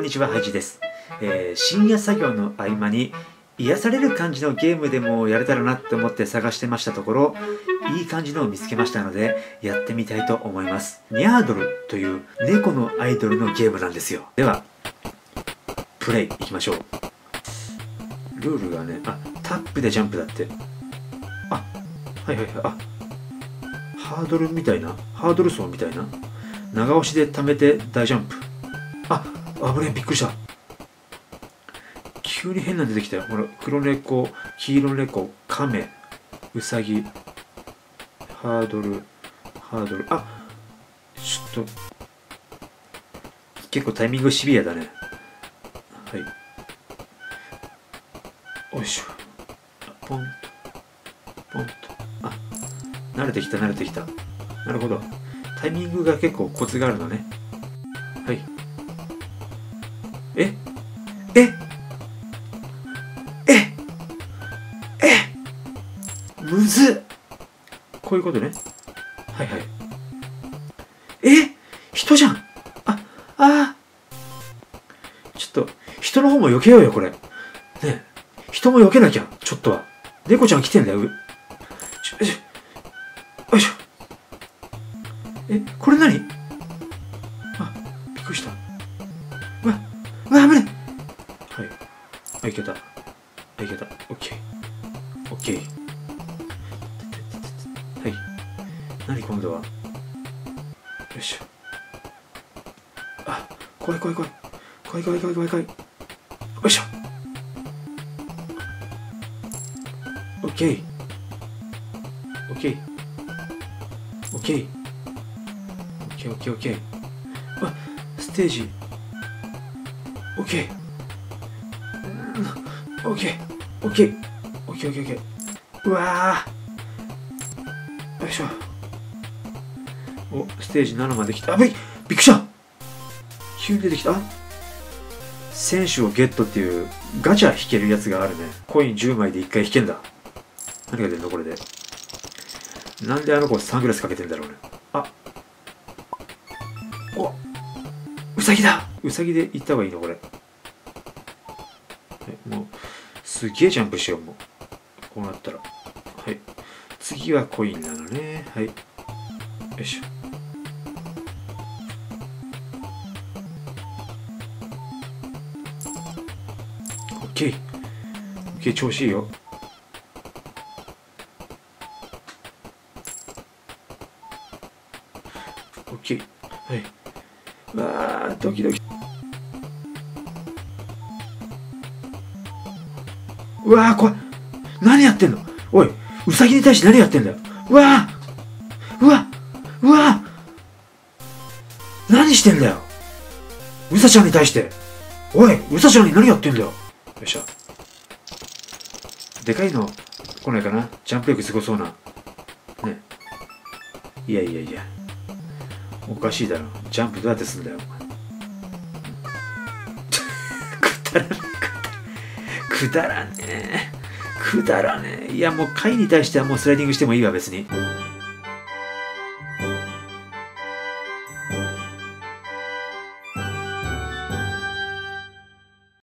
んにちは、ハイジです、深夜作業の合間に癒される感じのゲームでもやれたらなって思って探してましたところ、いい感じのを見つけましたのでやってみたいと思います。ニャードルという猫のアイドルのゲームなんですよ。ではプレイいきましょう。ルールがね、タップでジャンプだって。はいはいはい、ハードルみたいな、ハードル走みたいな、長押しで溜めて大ジャンプ。危ねえ、びっくりした。急に変なの出てきたよ。ほら、黒猫、黄色猫、カメ、ウサギ、ハードル、ハードル。ちょっと結構タイミングシビアだね。はい、おいしょ、ポンとポンと。慣れてきた慣れてきた。なるほど、タイミングが結構コツがあるのね。はい、むずっ、こういうことね。はいはい、人じゃん。ちょっと人の方も避けようよこれね。え、人も避けなきゃ。ちょっとは猫ちゃん来てんだよ。これ何？びっくりした。うわ、危ない。はい、いけた、いけた。オッケー、オッケー。はい、何今度は。よいしょ。怖い怖い怖い怖い怖い怖い怖い怖い。よいしょ、オッケー、オッケー、オッケー、オッケーオッケー。ステージオッケー、オッケーオッケーオッケーオッケーオッケー。うわー、よいしょ。ステージ7まで来た。びっくりした、急に出てきた。選手をゲットっていうガチャ引けるやつがあるね。コイン10枚で1回引けんだ。何が出るのこれで。なんであの子サングラスかけてんだろうね。ウサギだ。ウサギで行った方がいいのこれ。もうすげえジャンプしよう。もうこうなったら、はい、次はコインなのね。はい、よいしょ。オッケー、オッケー、調子いいよ。オッケー、はい。ドキドキ。うわー、怖い。何やってんのおい、ウサギに対して何やってんだよ。うわー、うわー、うわー、何してんだよウサちゃんに対して。おい、ウサちゃんに何やってんだよ。よいしょ、でかいの来ないかな。ジャンプ力すごそうなね。いやいやいや、おかしいだろ、ジャンプどうやってすんだよくだらねえ、くだらねえ。いや、もう貝に対してはもうスライディングしてもいいわ別に。